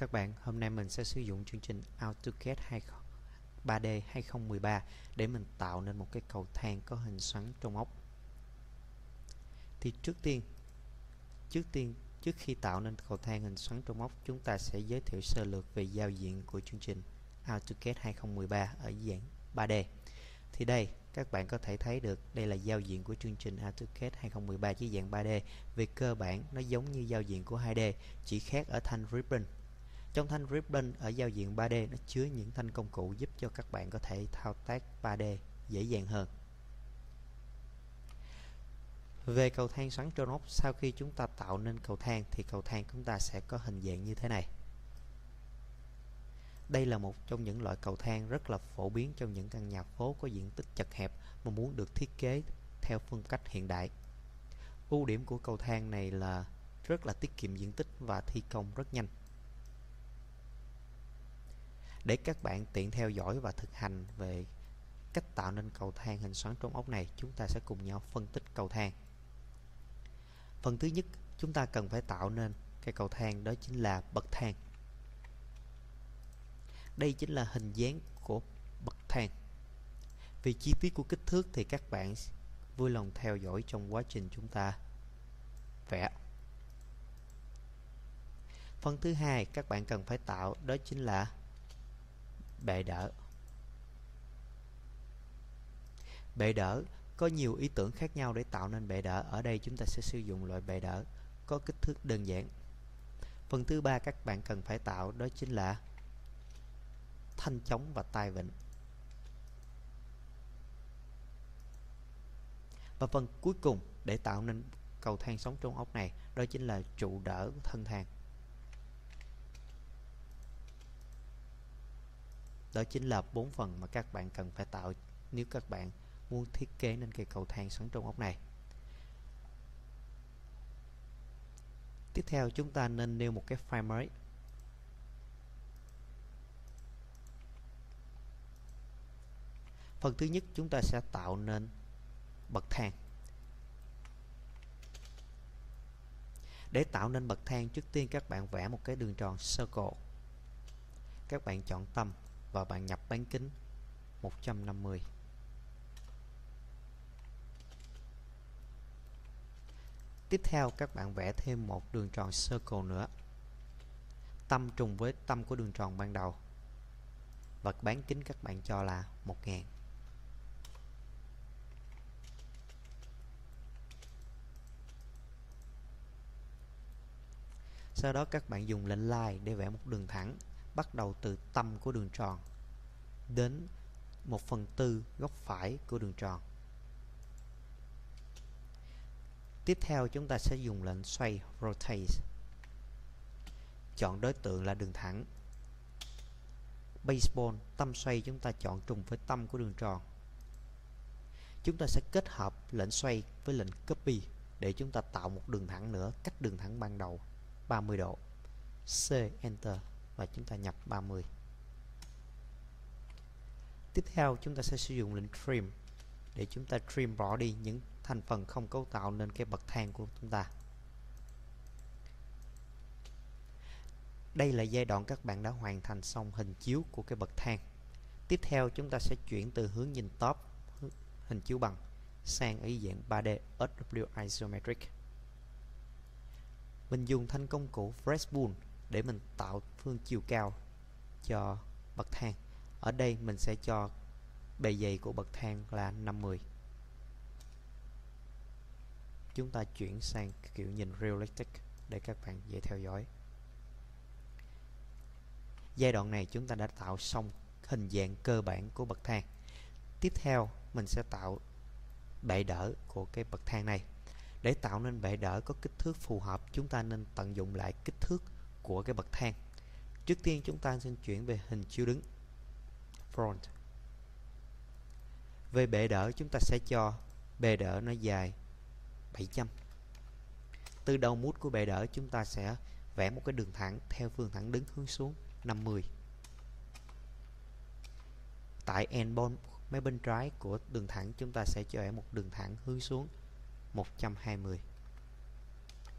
các bạn, hôm nay mình sẽ sử dụng chương trình AutoCAD 3D 2013 để mình tạo nên một cái cầu thang có hình xoắn trong ốc. Thì trước khi tạo nên cầu thang hình xoắn trong ốc, chúng ta sẽ giới thiệu sơ lược về giao diện của chương trình AutoCAD 2013 ở dạng 3D. Thì đây, các bạn có thể thấy được đây là giao diện của chương trình AutoCAD 2013 dưới dạng 3D. Về cơ bản, nó giống như giao diện của 2D, chỉ khác ở thanh Ribbon. Trong thanh Ribbon ở giao diện 3D, nó chứa những thanh công cụ giúp cho các bạn có thể thao tác 3D dễ dàng hơn. Về cầu thang xoắn tròn ốc, sau khi chúng ta tạo nên cầu thang thì cầu thang chúng ta sẽ có hình dạng như thế này. Đây là một trong những loại cầu thang rất là phổ biến trong những căn nhà phố có diện tích chật hẹp mà muốn được thiết kế theo phong cách hiện đại. Ưu điểm của cầu thang này là rất là tiết kiệm diện tích và thi công rất nhanh. Để các bạn tiện theo dõi và thực hành về cách tạo nên cầu thang hình xoắn tròn ốc này, chúng ta sẽ cùng nhau phân tích cầu thang. Phần thứ nhất chúng ta cần phải tạo nên cái cầu thang, đó chính là bậc thang. Đây chính là hình dáng của bậc thang. Vì chi tiết của kích thước thì các bạn vui lòng theo dõi trong quá trình chúng ta vẽ. Phần thứ hai các bạn cần phải tạo, đó chính là bệ đỡ. Bệ đỡ có nhiều ý tưởng khác nhau để tạo nên bệ đỡ. Ở đây chúng ta sẽ sử dụng loại bệ đỡ có kích thước đơn giản. Phần thứ ba các bạn cần phải tạo, đó chính là thanh chống và tay vịn. Và phần cuối cùng để tạo nên cầu thang xoắn tròn ốc này, đó chính là trụ đỡ thân thang. Đó chính là 4 phần mà các bạn cần phải tạo nếu các bạn muốn thiết kế nên cây cầu thang xoắn tròn ốc này. Tiếp theo chúng ta nên nêu một cái file mới. Phần thứ nhất chúng ta sẽ tạo nên bậc thang. Để tạo nên bậc thang, trước tiên các bạn vẽ một cái đường tròn circle. Các bạn chọn tầm và bạn nhập bán kính 150. Tiếp theo các bạn vẽ thêm một đường tròn circle nữa. Tâm trùng với tâm của đường tròn ban đầu. Và bán kính các bạn cho là 1000. Sau đó các bạn dùng lệnh line để vẽ một đường thẳng, bắt đầu từ tâm của đường tròn đến 1/4 góc phải của đường tròn. Tiếp theo chúng ta sẽ dùng lệnh xoay Rotate. Chọn đối tượng là đường thẳng. Baseball, tâm xoay chúng ta chọn trùng với tâm của đường tròn. Chúng ta sẽ kết hợp lệnh xoay với lệnh Copy để chúng ta tạo một đường thẳng nữa, cách đường thẳng ban đầu 30 độ. C Enter và chúng ta nhập 30. Tiếp theo chúng ta sẽ sử dụng lệnh Trim để chúng ta trim bỏ đi những thành phần không cấu tạo nên cái bậc thang của chúng ta. Đây là giai đoạn các bạn đã hoàn thành xong hình chiếu của cái bậc thang. Tiếp theo chúng ta sẽ chuyển từ hướng nhìn top, hình chiếu bằng, sang ý dạng 3D SW Isometric. Mình dùng thanh công cụ Fresh Boom để mình tạo phương chiều cao cho bậc thang. Ở đây mình sẽ cho bề dày của bậc thang là 50. Chúng ta chuyển sang kiểu nhìn Realistic để các bạn dễ theo dõi. Giai đoạn này chúng ta đã tạo xong hình dạng cơ bản của bậc thang. Tiếp theo mình sẽ tạo bệ đỡ của cái bậc thang này. Để tạo nên bệ đỡ có kích thước phù hợp, chúng ta nên tận dụng lại kích thước của cái bậc thang. Trước tiên chúng ta xin chuyển về hình chiếu đứng Front. Về bệ đỡ chúng ta sẽ cho bệ đỡ nó dài 700. Từ đầu mút của bệ đỡ chúng ta sẽ vẽ một cái đường thẳng theo phương thẳng đứng hướng xuống 50. Tại end bone mé bên trái của đường thẳng chúng ta sẽ cho một đường thẳng hướng xuống 120.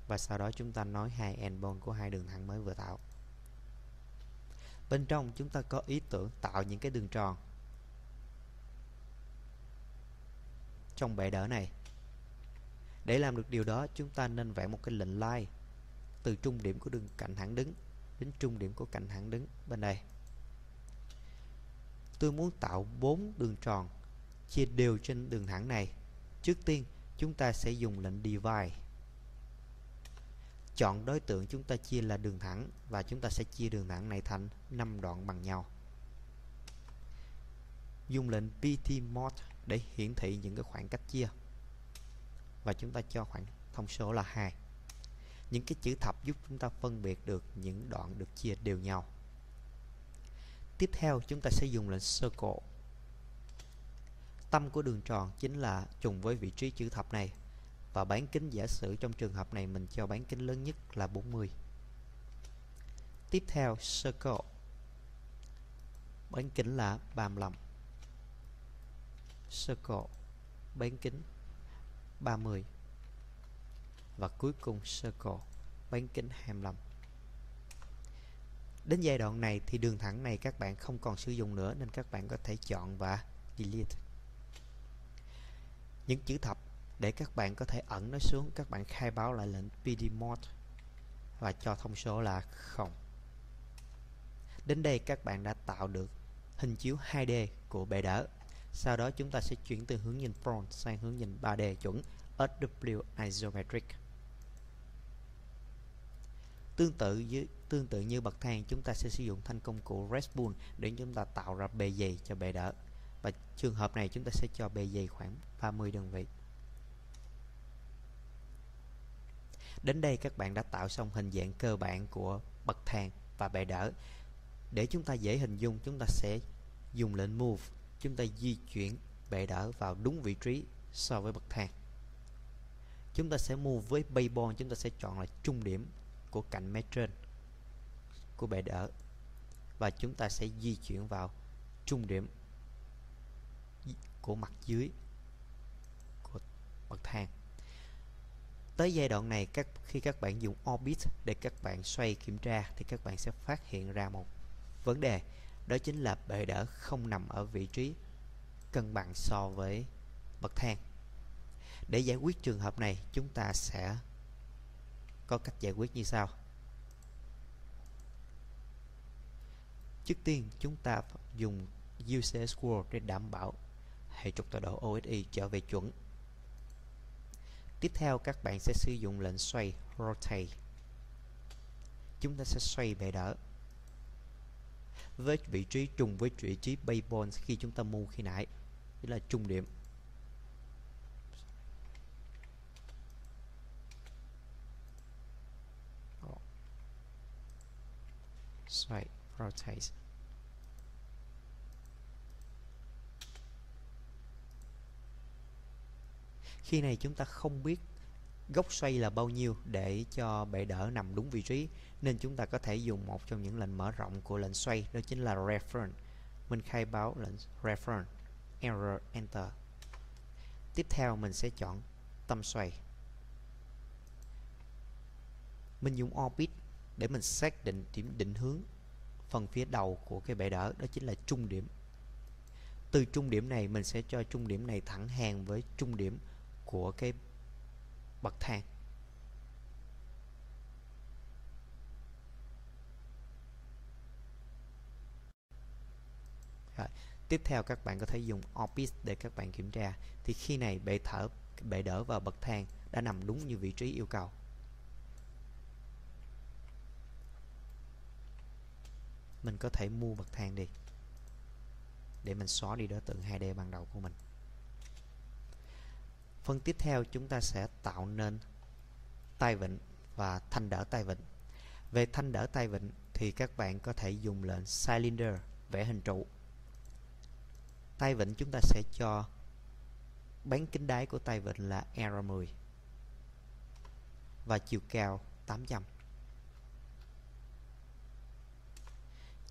Và sau đó chúng ta nối hai end bone của hai đường thẳng mới vừa tạo. Bên trong chúng ta có ý tưởng tạo những cái đường tròn trong bệ đỡ này. Để làm được điều đó, chúng ta nên vẽ một cái lệnh line từ trung điểm của đường cạnh thẳng đứng đến trung điểm của cạnh thẳng đứng bên đây. Tôi muốn tạo 4 đường tròn chia đều trên đường thẳng này. Trước tiên, chúng ta sẽ dùng lệnh divide. Chọn đối tượng chúng ta chia là đường thẳng và chúng ta sẽ chia đường thẳng này thành 5 đoạn bằng nhau. Dùng lệnh ptmod để hiển thị những cái khoảng cách chia. Và chúng ta cho khoảng thông số là 2. Những cái chữ thập giúp chúng ta phân biệt được những đoạn được chia đều nhau. Tiếp theo chúng ta sẽ dùng lệnh circle. Tâm của đường tròn chính là trùng với vị trí chữ thập này. Và bán kính, giả sử trong trường hợp này mình cho bán kính lớn nhất là 40. Tiếp theo circle, bán kính là 35. Circle, bán kính 30. Và cuối cùng circle, bán kính 25. Đến giai đoạn này thì đường thẳng này các bạn không còn sử dụng nữa, nên các bạn có thể chọn và delete. Những chữ thập để các bạn có thể ẩn nó xuống, các bạn khai báo lại lệnh PDMODE và cho thông số là 0. Đến đây các bạn đã tạo được hình chiếu 2D của bệ đỡ. Sau đó chúng ta sẽ chuyển từ hướng nhìn Front sang hướng nhìn 3D chuẩn SW Isometric. Tương tự như bậc thang, chúng ta sẽ sử dụng thanh công cụ Fresh Boom để chúng ta tạo ra bề dày cho bệ đỡ. Và trường hợp này chúng ta sẽ cho bề dày khoảng 30 đơn vị. Đến đây các bạn đã tạo xong hình dạng cơ bản của bậc thang và bệ đỡ. Để chúng ta dễ hình dung, chúng ta sẽ dùng lệnh Move. Chúng ta di chuyển bệ đỡ vào đúng vị trí so với bậc thang. Chúng ta sẽ move với Baybone, chúng ta sẽ chọn là trung điểm của cạnh mé trên của bệ đỡ. Và chúng ta sẽ di chuyển vào trung điểm của mặt dưới của bậc thang. Tới giai đoạn này, khi các bạn dùng Orbit để các bạn xoay kiểm tra thì các bạn sẽ phát hiện ra một vấn đề. Đó chính là bệ đỡ không nằm ở vị trí cân bằng so với bậc thang. Để giải quyết trường hợp này, chúng ta sẽ có cách giải quyết như sau. Trước tiên, chúng ta dùng UCS World để đảm bảo hệ trục tọa độ OSI trở về chuẩn. Tiếp theo các bạn sẽ sử dụng lệnh xoay Rotate. Chúng ta sẽ xoay bệ đỡ với vị trí trùng với vị trí Baybone khi chúng ta move khi nãy, tức là trung điểm. Xoay Rotate. Khi này chúng ta không biết góc xoay là bao nhiêu để cho bệ đỡ nằm đúng vị trí, nên chúng ta có thể dùng một trong những lệnh mở rộng của lệnh xoay, đó chính là reference. Mình khai báo lệnh reference, error, enter. Tiếp theo mình sẽ chọn tâm xoay. Mình dùng Orbit để mình xác định điểm định hướng phần phía đầu của cái bệ đỡ, đó chính là trung điểm. Từ trung điểm này mình sẽ cho trung điểm này thẳng hàng với trung điểm của cái bậc thang. Rồi. Tiếp theo các bạn có thể dùng Orbit để các bạn kiểm tra. Thì khi này bệ đỡ và bậc thang đã nằm đúng như vị trí yêu cầu. Mình có thể mua bậc thang đi để mình xóa đi đối tượng 2D ban đầu của mình. Phần tiếp theo chúng ta sẽ tạo nên tay vịn và thanh đỡ tay vịn. Về thanh đỡ tay vịn thì các bạn có thể dùng lệnh cylinder vẽ hình trụ. Tay vịn chúng ta sẽ cho bán kính đáy của tay vịn là Error 10 và chiều cao 800.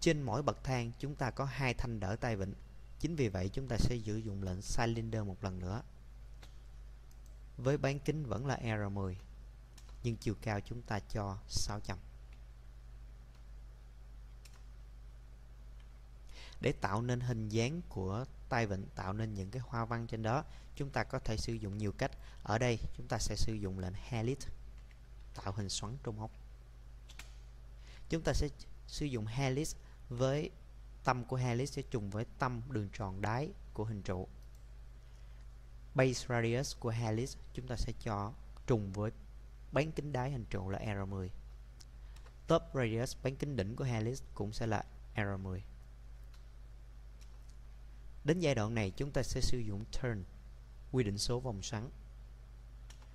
Trên mỗi bậc thang chúng ta có 2 thanh đỡ tay vịn. Chính vì vậy chúng ta sẽ sử dụng lệnh cylinder một lần nữa. Với bán kính vẫn là R10, nhưng chiều cao chúng ta cho 600. để tạo nên hình dáng của tay vịn, tạo nên những cái hoa văn trên đó. Chúng ta có thể sử dụng nhiều cách. Ở đây chúng ta sẽ sử dụng lệnh helix tạo hình xoắn trong ốc. Chúng ta sẽ sử dụng helix với tâm của helix sẽ trùng với tâm đường tròn đáy của hình trụ. Base radius của helix chúng ta sẽ cho trùng với bán kính đáy hình trụ là Error 10. Top radius, bán kính đỉnh của helix cũng sẽ là Error 10. Đến giai đoạn này chúng ta sẽ sử dụng Turn, quy định số vòng xoắn,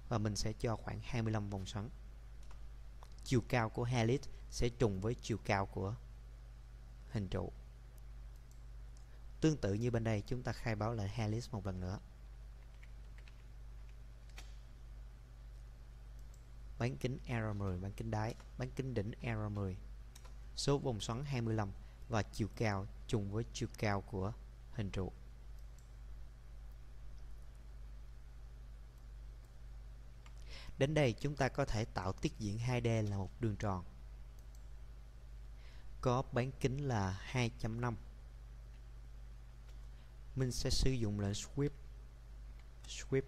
và mình sẽ cho khoảng 25 vòng xoắn. Chiều cao của helix sẽ trùng với chiều cao của hình trụ. Tương tự như bên đây, chúng ta khai báo lại helix một lần nữa. Bán kính Error 10, bán kính đáy, bán kính đỉnh Error 10, số vòng xoắn 25 và chiều cao trùng với chiều cao của hình trụ. Đến đây chúng ta có thể tạo tiết diện 2D là một đường tròn có bán kính là 2.5. Mình sẽ sử dụng lệnh Sweep.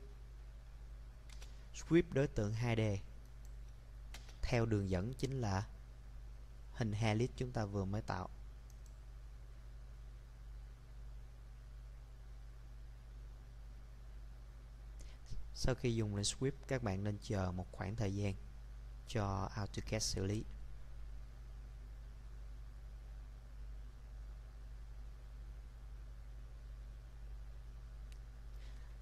Đối tượng 2D theo đường dẫn chính là hình helix chúng ta vừa mới tạo. Sau khi dùng lệnh Sweep, các bạn nên chờ một khoảng thời gian cho AutoCAD xử lý.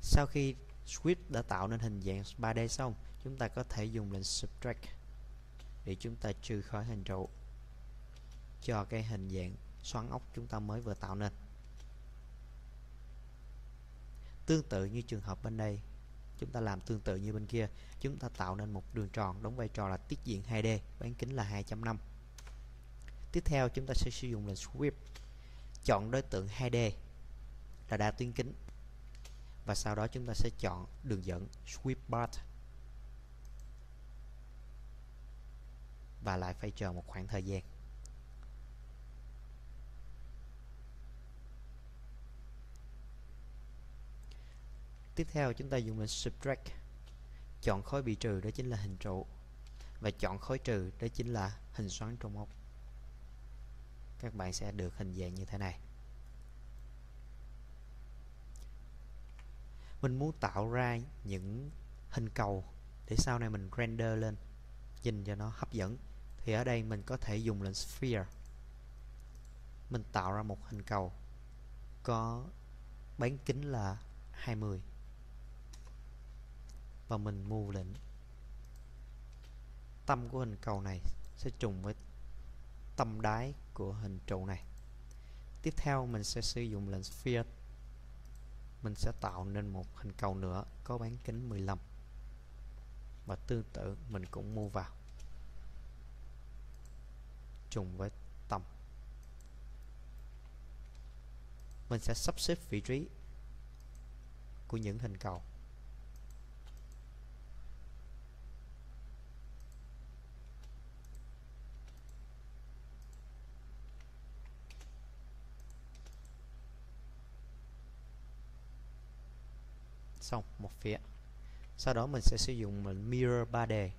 Sau khi Sweep đã tạo nên hình dạng 3D xong, chúng ta có thể dùng lệnh Subtract để chúng ta trừ khỏi hình trụ cho cái hình dạng xoắn ốc chúng ta mới vừa tạo nên. Tương tự như trường hợp bên đây, chúng ta làm tương tự như bên kia, chúng ta tạo nên một đường tròn đóng vai trò là tiết diện 2D, bán kính là 2.5. Tiếp theo chúng ta sẽ sử dụng lệnh Sweep, chọn đối tượng 2D là đa tuyến kính, và sau đó chúng ta sẽ chọn đường dẫn Sweep Path, và lại phải chờ một khoảng thời gian. Tiếp theo chúng ta dùng lệnh Subtract, chọn khối bị trừ, đó chính là hình trụ, và chọn khối trừ, đó chính là hình xoắn trong ốc. Các bạn sẽ được hình dạng như thế này. Mình muốn tạo ra những hình cầu để sau này mình render lên nhìn cho nó hấp dẫn, thì ở đây mình có thể dùng lệnh Sphere. Mình tạo ra một hình cầu có bán kính là 20 và mình move lệnh. Tâm của hình cầu này sẽ trùng với tâm đáy của hình trụ này. Tiếp theo mình sẽ sử dụng lệnh Sphere. Mình sẽ tạo nên một hình cầu nữa có bán kính 15 và tương tự mình cũng move vào trùng với tâm. Mình sẽ sắp xếp vị trí của những hình cầu. Xong một phía. Sau đó mình sẽ sử dụng lệnh Mirror 3D.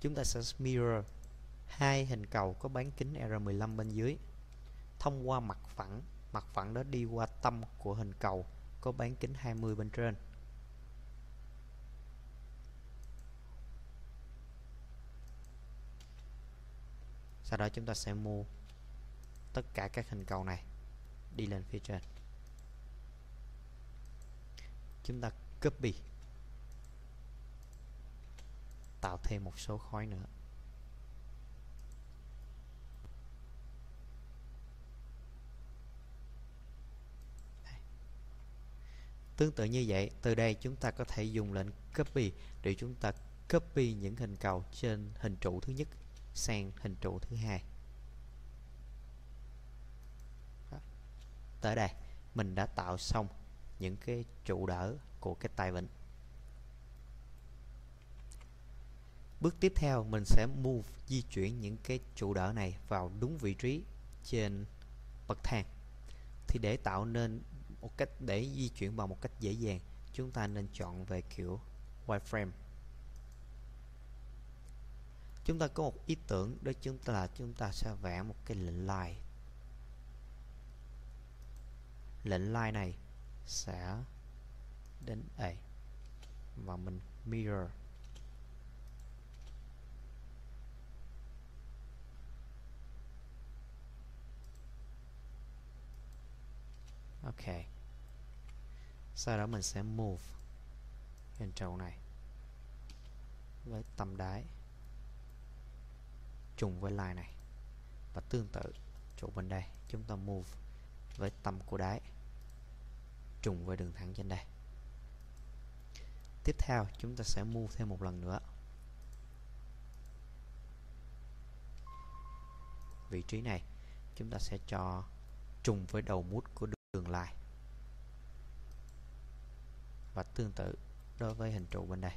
Chúng ta sẽ mirror hai hình cầu có bán kính R15 bên dưới thông qua mặt phẳng. Mặt phẳng đó đi qua tâm của hình cầu có bán kính 20 bên trên. Sau đó chúng ta sẽ move tất cả các hình cầu này đi lên phía trên. Chúng ta copy, tạo thêm một số khối nữa. Tương tự như vậy, từ đây chúng ta có thể dùng lệnh Copy để chúng ta copy những hình cầu trên hình trụ thứ nhất sang hình trụ thứ hai. Đó. Tới đây, mình đã tạo xong những cái trụ đỡ của cái tay vịn. Bước tiếp theo mình sẽ move, di chuyển những cái trụ đỡ này vào đúng vị trí trên bậc thang. Thì để tạo nên một cách để di chuyển bằng một cách dễ dàng, chúng ta nên chọn về kiểu wireframe. Chúng ta có một ý tưởng đó chính là chúng ta sẽ vẽ một cái lệnh line. Lệnh line này sẽ đến đây và mình mirror. Ok. Sau đó mình sẽ move hình trụ này với tầm đáy trùng với line này, và tương tự trụ bên đây chúng ta move với tầm của đáy trùng với đường thẳng trên đây. Tiếp theo chúng ta sẽ move thêm một lần nữa vị trí này, chúng ta sẽ cho trùng với đầu mút của đường line và tương tự đối với hình trụ bên đây.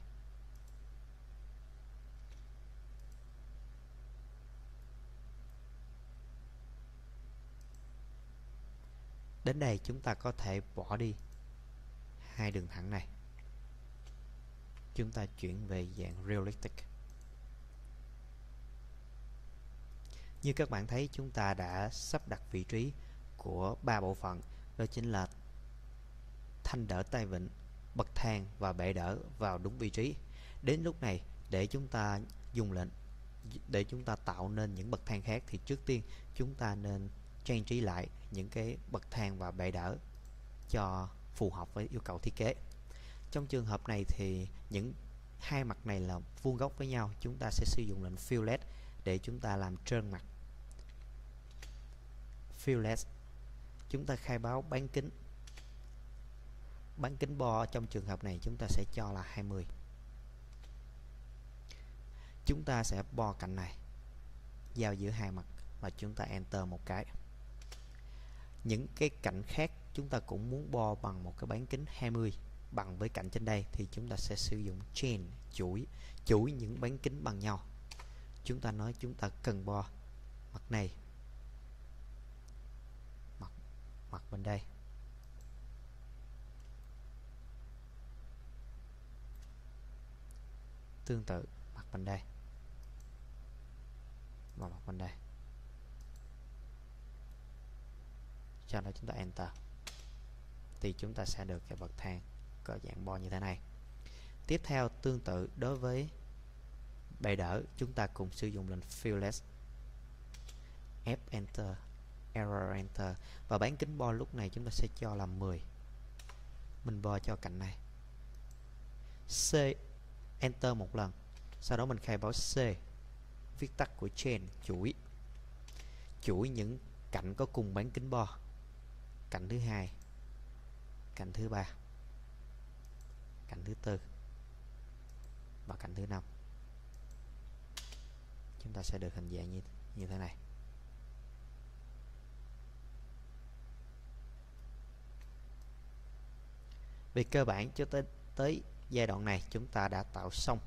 Đến đây chúng ta có thể bỏ đi hai đường thẳng này, chúng ta chuyển về dạng Realistic. Như các bạn thấy, chúng ta đã sắp đặt vị trí của ba bộ phận, đó chính là thanh đỡ tay vịn, bậc thang và bệ đỡ vào đúng vị trí. Đến lúc này, để chúng ta dùng lệnh để chúng ta tạo nên những bậc thang khác, thì trước tiên chúng ta nên trang trí lại những cái bậc thang và bệ đỡ cho phù hợp với yêu cầu thiết kế. Trong trường hợp này thì những hai mặt này là vuông góc với nhau, chúng ta sẽ sử dụng lệnh Fillet để chúng ta làm trơn mặt. Fillet, chúng ta khai báo bán kính. Bán kính bo trong trường hợp này chúng ta sẽ cho là 20. Chúng ta sẽ bo cạnh này, giao giữa hai mặt và chúng ta enter một cái. Những cái cạnh khác chúng ta cũng muốn bo bằng một cái bán kính 20 bằng với cạnh trên đây, thì chúng ta sẽ sử dụng chain, chuỗi những bán kính bằng nhau. Chúng ta nói chúng ta cần bo mặt này, mặt bên đây. Tương tự mặt bên đây và mặt bên đây. Sau đó chúng ta enter thì chúng ta sẽ được cái bậc thang có dạng bo như thế này. Tiếp theo tương tự đối với bệ đỡ, chúng ta cùng sử dụng lệnh Fillet, F enter, Error enter, và bán kính bo lúc này chúng ta sẽ cho là 10. Mình bo cho cạnh này. C enter một lần. Sau đó mình khai báo C, viết tắt của chain, chuỗi những cạnh có cùng bán kính bo. Cạnh thứ hai, cạnh thứ ba, cạnh thứ tư và cạnh thứ năm. Chúng ta sẽ được hình dạng như thế này. Về cơ bản cho tới giai đoạn này chúng ta đã tạo xong.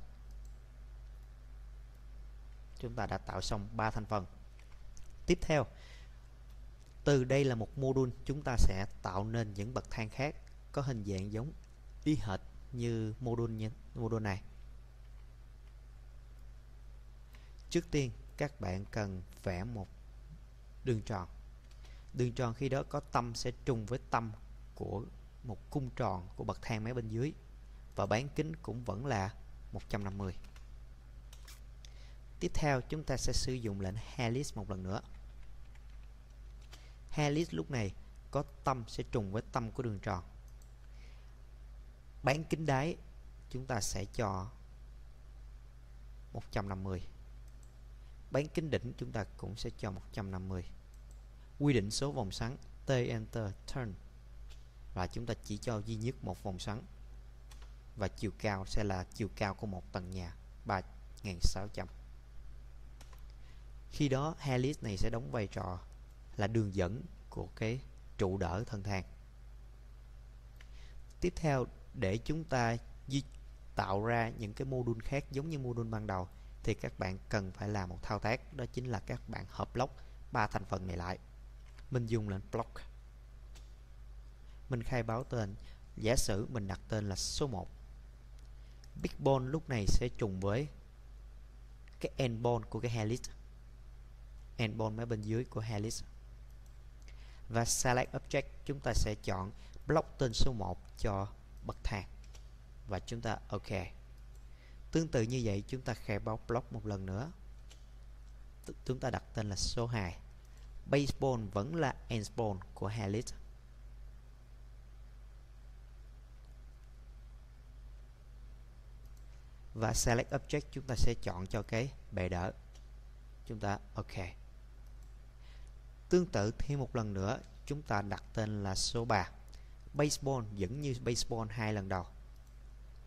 Chúng ta đã tạo xong 3 thành phần. Tiếp theo, từ đây là một module, chúng ta sẽ tạo nên những bậc thang khác có hình dạng giống y hệt như module này. Trước tiên các bạn cần vẽ một đường tròn. Đường tròn khi đó có tâm sẽ trùng với tâm của một cung tròn của bậc thang mé bên dưới, và bán kính cũng vẫn là 150. Tiếp theo chúng ta sẽ sử dụng lệnh helix một lần nữa. Helix lúc này có tâm sẽ trùng với tâm của đường tròn. Bán kính đáy chúng ta sẽ cho 150. Bán kính đỉnh chúng ta cũng sẽ cho 150. Quy định số vòng xoắn, T enter, Turn, và chúng ta chỉ cho duy nhất một vòng xoắn. Và chiều cao sẽ là chiều cao của một tầng nhà, 3600. Khi đó helix này sẽ đóng vai trò là đường dẫn của cái trụ đỡ thân thang. Tiếp theo, để chúng ta tạo ra những cái module khác giống như module ban đầu, thì các bạn cần phải làm một thao tác, đó chính là các bạn hợp lóc ba thành phần này lại. Mình dùng lệnh block. Mình khai báo tên. Giả sử mình đặt tên là số 1. Big bone lúc này sẽ trùng với cái end bone của cái helix. End bone máy bên dưới của helix. Và select object, chúng ta sẽ chọn block tên số 1 cho bậc thang. Và chúng ta OK. Tương tự như vậy, chúng ta khai báo block một lần nữa. Chúng ta đặt tên là số 2. Base bone vẫn là end bone của helix. Và select object, chúng ta sẽ chọn cho cái bệ đỡ. Chúng ta OK. Tương tự thêm một lần nữa, chúng ta đặt tên là số 3. Baseball vẫn như baseball hai lần đầu.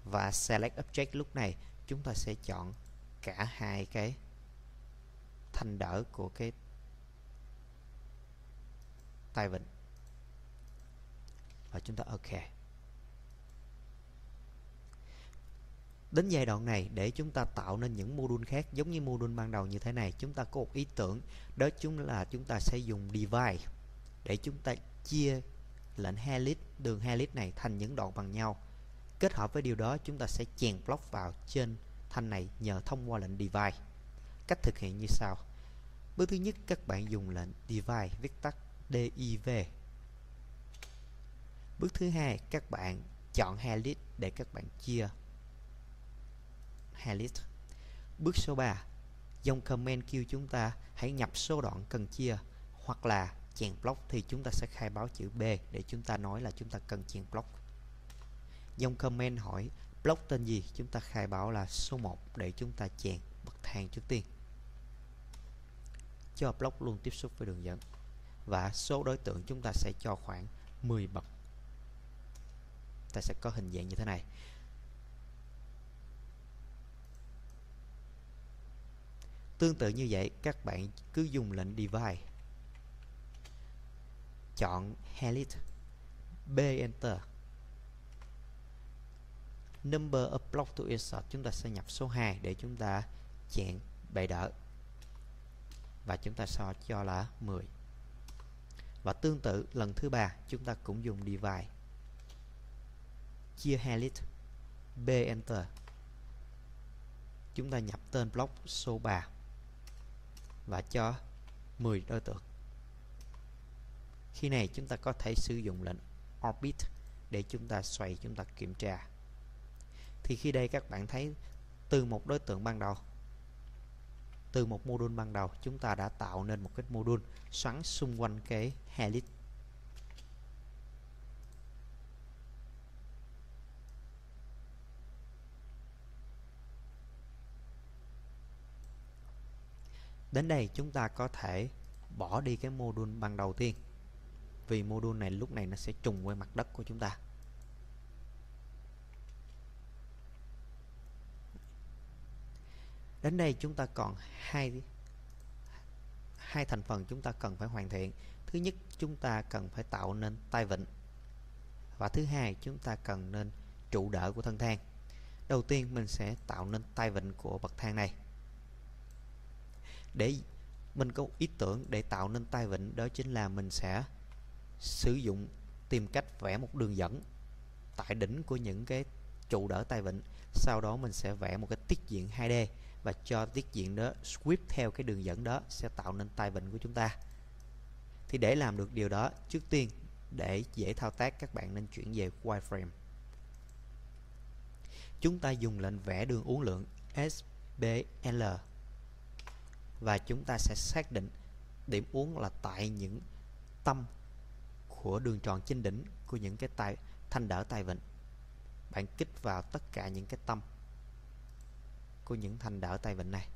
Và select object lúc này, chúng ta sẽ chọn cả hai cái thanh đỡ của cái tay vịn. Và chúng ta OK. Đến giai đoạn này, để chúng ta tạo nên những module khác giống như module ban đầu như thế này, chúng ta có một ý tưởng, đó chính là chúng ta sẽ dùng divide để chúng ta chia lệnh helix, đường helix này thành những đoạn bằng nhau. Kết hợp với điều đó, chúng ta sẽ chèn block vào trên thanh này nhờ thông qua lệnh divide. Cách thực hiện như sau. Bước thứ nhất, các bạn dùng lệnh divide viết tắt div. Bước thứ hai, các bạn chọn helix để các bạn chia helix. Bước số 3, dòng comment kêu chúng ta hãy nhập số đoạn cần chia hoặc là chèn block, thì chúng ta sẽ khai báo chữ B để chúng ta nói là chúng ta cần chèn block. Dòng comment hỏi block tên gì, chúng ta khai báo là số 1 để chúng ta chèn bậc thang trước tiên. Cho block luôn tiếp xúc với đường dẫn. Và số đối tượng chúng ta sẽ cho khoảng 10 bậc. Ta sẽ có hình dạng như thế này. Tương tự như vậy, các bạn cứ dùng lệnh divide, chọn helix, B enter, number of block to insert, chúng ta sẽ nhập số 2 để chúng ta chèn bệ đỡ và chúng ta so cho là 10. Và tương tự lần thứ 3, chúng ta cũng dùng divide, chia helix, B enter, chúng ta nhập tên block số 3 và cho 10 đối tượng. Khi này chúng ta có thể sử dụng lệnh Orbit để chúng ta xoay, chúng ta kiểm tra. Thì khi đây các bạn thấy từ một đối tượng ban đầu, từ một module ban đầu, chúng ta đã tạo nên một cái module xoắn xung quanh cái helix. Đến đây chúng ta có thể bỏ đi cái module ban đầu tiên, vì module này lúc này nó sẽ trùng với mặt đất của chúng ta. Đến đây chúng ta còn hai thành phần chúng ta cần phải hoàn thiện. Thứ nhất, chúng ta cần phải tạo nên tay vịn, và thứ hai, chúng ta cần nên trụ đỡ của thân thang. Đầu tiên mình sẽ tạo nên tay vịn của bậc thang này. Để mình có ý tưởng để tạo nên tay vịn, đó chính là mình sẽ sử dụng tìm cách vẽ một đường dẫn tại đỉnh của những cái trụ đỡ tay vịn. Sau đó mình sẽ vẽ một cái tiết diện 2D và cho tiết diện đó sweep theo cái đường dẫn đó, sẽ tạo nên tay vịn của chúng ta. Thì để làm được điều đó, trước tiên để dễ thao tác, các bạn nên chuyển về wireframe. Chúng ta dùng lệnh vẽ đường uốn lượn SPL và chúng ta sẽ xác định điểm uốn là tại những tâm của đường tròn trên đỉnh của những cái thanh đỡ tay vịn. Bạn kích vào tất cả những cái tâm của những thanh đỡ tay vịn này.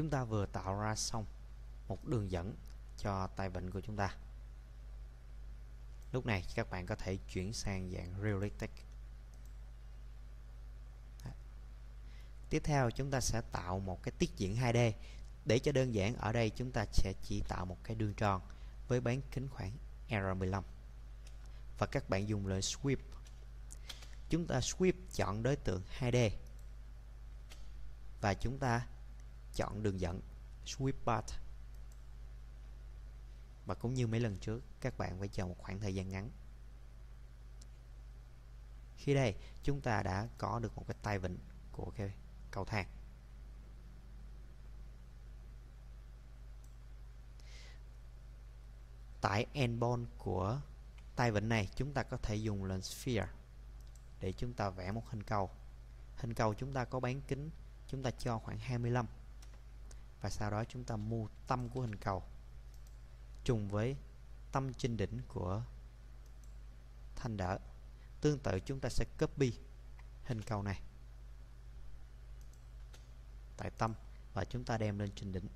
Chúng ta vừa tạo ra xong một đường dẫn cho tay vịn của chúng ta. Lúc này các bạn có thể chuyển sang dạng Realistic. Tiếp theo chúng ta sẽ tạo một cái tiết diện 2D. Để cho đơn giản, ở đây chúng ta sẽ chỉ tạo một cái đường tròn với bán kính khoảng R15. Và các bạn dùng lệnh Sweep. Chúng ta Sweep chọn đối tượng 2D. Và chúng ta chọn đường dẫn Sweep Path. Và cũng như mấy lần trước, các bạn phải chờ một khoảng thời gian ngắn. Khi đây, chúng ta đã có được một cái tay vịn của cái cầu thang. Tại endpoint của tay vịn này, chúng ta có thể dùng lệnh Sphere để chúng ta vẽ một hình cầu. Hình cầu chúng ta có bán kính, chúng ta cho khoảng 25. Và sau đó chúng ta mua tâm của hình cầu trùng với tâm trên đỉnh của thanh đỡ. Tương tự chúng ta sẽ copy hình cầu này tại tâm và chúng ta đem lên trên đỉnh.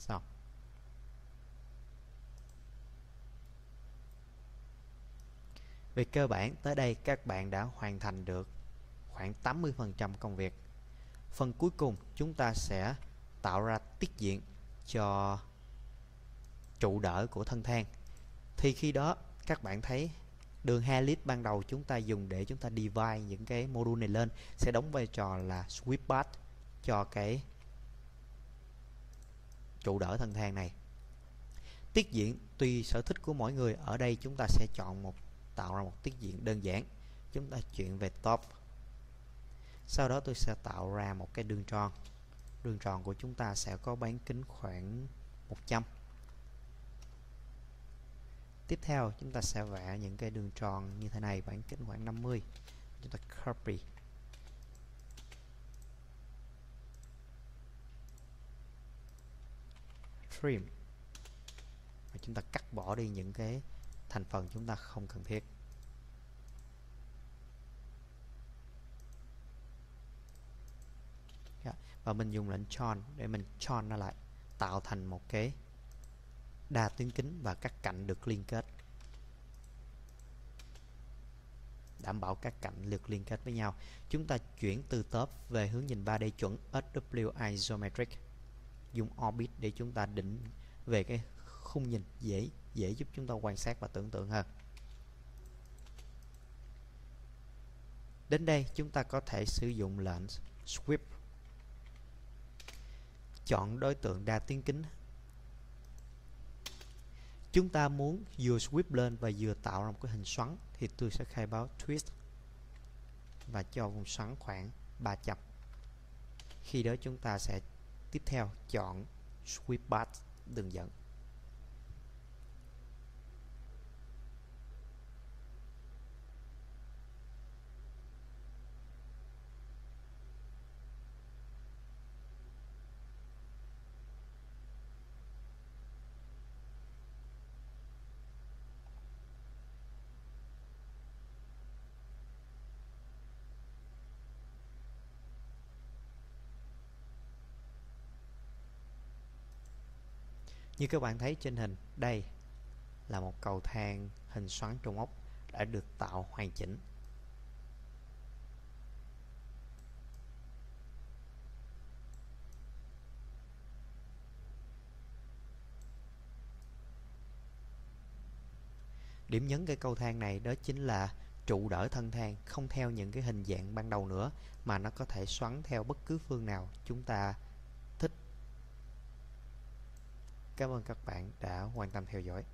Xong. Về cơ bản, tới đây các bạn đã hoàn thành được khoảng 80% công việc. Phần cuối cùng chúng ta sẽ tạo ra tiết diện cho trụ đỡ của thân thang. Thì khi đó các bạn thấy đường helix ban đầu chúng ta dùng để chúng ta divide những cái module này lên sẽ đóng vai trò là sweep path cho cái trụ đỡ thân thang này. Tiết diện tùy sở thích của mỗi người, ở đây chúng ta sẽ chọn một, tạo ra một tiết diện đơn giản. Chúng ta chuyển về top. Sau đó tôi sẽ tạo ra một cái đường tròn. Đường tròn của chúng ta sẽ có bán kính khoảng 100. Tiếp theo chúng ta sẽ vẽ những cái đường tròn như thế này, bán kính khoảng 50. Chúng ta copy. Trim. Và chúng ta cắt bỏ đi những cái thành phần chúng ta không cần thiết. Và mình dùng lệnh Turn để mình turn nó lại, tạo thành một cái đa tuyến kính và các cạnh được liên kết. Đảm bảo các cạnh được liên kết với nhau. Chúng ta chuyển từ top về hướng nhìn 3D chuẩn SW Isometric. Dùng Orbit để chúng ta định về cái khung nhìn dễ giúp chúng ta quan sát và tưởng tượng hơn. Đến đây chúng ta có thể sử dụng lệnh Sweep. Chọn đối tượng đa tuyến kính. Chúng ta muốn vừa sweep lên và vừa tạo ra một cái hình xoắn thì tôi sẽ khai báo twist và cho vùng xoắn khoảng 300. Khi đó chúng ta sẽ tiếp theo chọn sweep path đường dẫn. Như các bạn thấy trên hình, đây là một cầu thang hình xoắn trong ốc đã được tạo hoàn chỉnh. Điểm nhấn cái cầu thang này đó chính là trụ đỡ thân thang không theo những cái hình dạng ban đầu nữa mà nó có thể xoắn theo bất cứ phương nào chúng ta. Cảm ơn các bạn đã quan tâm theo dõi.